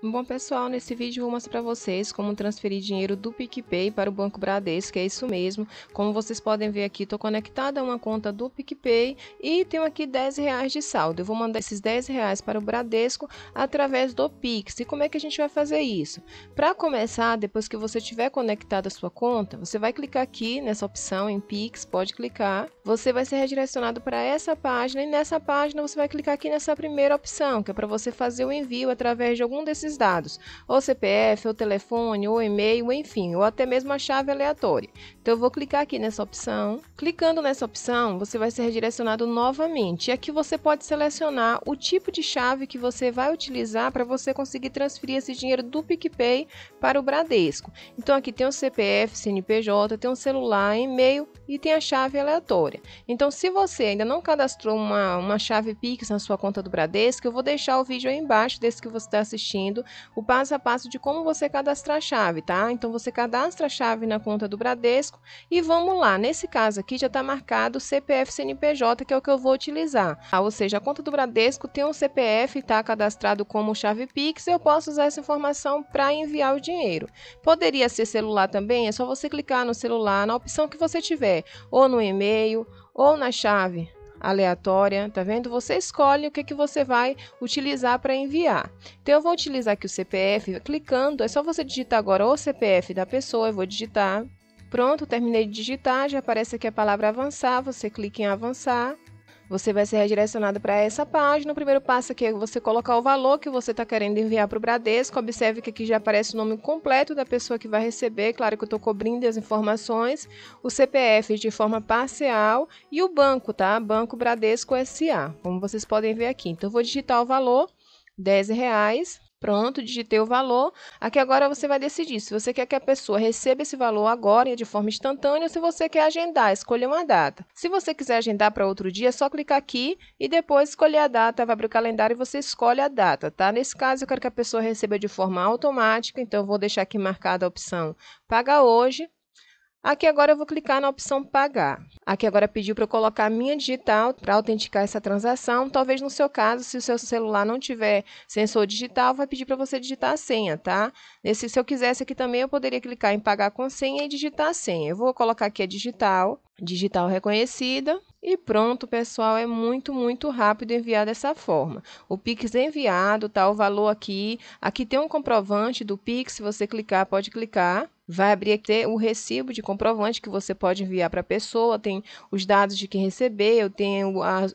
Bom pessoal, nesse vídeo eu vou mostrar para vocês como transferir dinheiro do PicPay para o Banco Bradesco, é isso mesmo. Como vocês podem ver aqui, estou conectada a uma conta do PicPay e tenho aqui R$10 de saldo. Eu vou mandar esses R$10 para o Bradesco através do Pix. E como é que a gente vai fazer isso? Para começar, depois que você tiver conectado a sua conta, você vai clicar aqui nessa opção em Pix, pode clicar. Você vai ser redirecionado para essa página e nessa página você vai clicar aqui nessa primeira opção, que é para você fazer o envio através de algum desses dados, ou CPF, ou telefone, ou e-mail, enfim, ou até mesmo a chave aleatória. Então eu vou clicar aqui nessa opção. Clicando nessa opção, você vai ser redirecionado novamente. E aqui você pode selecionar o tipo de chave que você vai utilizar para você conseguir transferir esse dinheiro do PicPay para o Bradesco. Então aqui tem o CPF, CNPJ, tem o celular, e-mail e tem a chave aleatória. Então se você ainda não cadastrou uma chave Pix na sua conta do Bradesco, eu vou deixar o vídeo aí embaixo desse que você está assistindo, o passo a passo de como você cadastrar a chave, tá? Então você cadastra a chave na conta do Bradesco e vamos lá. Nesse caso aqui já está marcado CPF CNPJ, que é o que eu vou utilizar. Ou seja, a conta do Bradesco tem um CPF, tá cadastrado como chave Pix, eu posso usar essa informação para enviar o dinheiro. Poderia ser celular também, é só você clicar no celular, na opção que você tiver, ou no e-mail, ou na chave aleatória, tá vendo? Você escolhe o que você vai utilizar para enviar. Então eu vou utilizar aqui o CPF, clicando, é só você digitar agora o CPF da pessoa, eu vou digitar. Pronto, terminei de digitar, já aparece aqui a palavra avançar, você clica em avançar. Você vai ser redirecionado para essa página. O primeiro passo aqui é você colocar o valor que você está querendo enviar para o Bradesco. Observe que aqui já aparece o nome completo da pessoa que vai receber. Claro que eu estou cobrindo as informações. O CPF de forma parcial e o banco, tá? Banco Bradesco S.A., como vocês podem ver aqui. Então, eu vou digitar o valor, R$10. Pronto, digitei o valor. Aqui agora você vai decidir se você quer que a pessoa receba esse valor agora e de forma instantânea ou se você quer agendar, escolher uma data. Se você quiser agendar para outro dia, é só clicar aqui e depois escolher a data, vai abrir o calendário e você escolhe a data, tá? Nesse caso, eu quero que a pessoa receba de forma automática, então eu vou deixar aqui marcada a opção Pagar Hoje. Aqui agora eu vou clicar na opção Pagar. Aqui agora pediu para eu colocar a minha digital para autenticar essa transação. Talvez no seu caso, se o seu celular não tiver sensor digital, vai pedir para você digitar a senha, tá? Nesse, se eu quisesse aqui também, eu poderia clicar em Pagar com senha e digitar a senha. Eu vou colocar aqui a digital reconhecida. E pronto, pessoal, é muito rápido enviar dessa forma. O Pix é enviado, tá? O valor aqui. Aqui tem um comprovante do Pix, se você clicar, pode clicar. Vai abrir aqui o recibo de comprovante que você pode enviar para a pessoa, tem os dados de quem recebeu, tem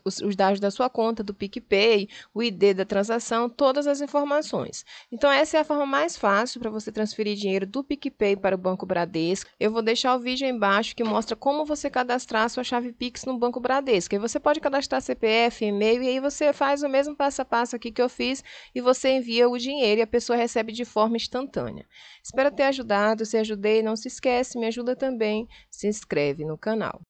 os dados da sua conta, do PicPay, o ID da transação, todas as informações. Então, essa é a forma mais fácil para você transferir dinheiro do PicPay para o Banco Bradesco. Eu vou deixar o vídeo aí embaixo que mostra como você cadastrar a sua chave Pix no Banco Bradesco. Aí você pode cadastrar CPF, e-mail, e aí você faz o mesmo passo a passo aqui que eu fiz e você envia o dinheiro e a pessoa recebe de forma instantânea. Espero ter ajudado. Se ajudei, não se esquece, me ajuda também, se inscreve no canal.